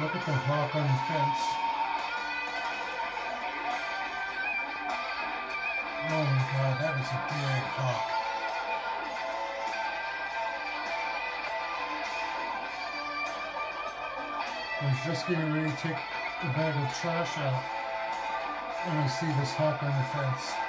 Look at the hawk on the fence. Oh my god, that was a big hawk. I was just getting ready to take the bag of trash out, and I see this hawk on the fence.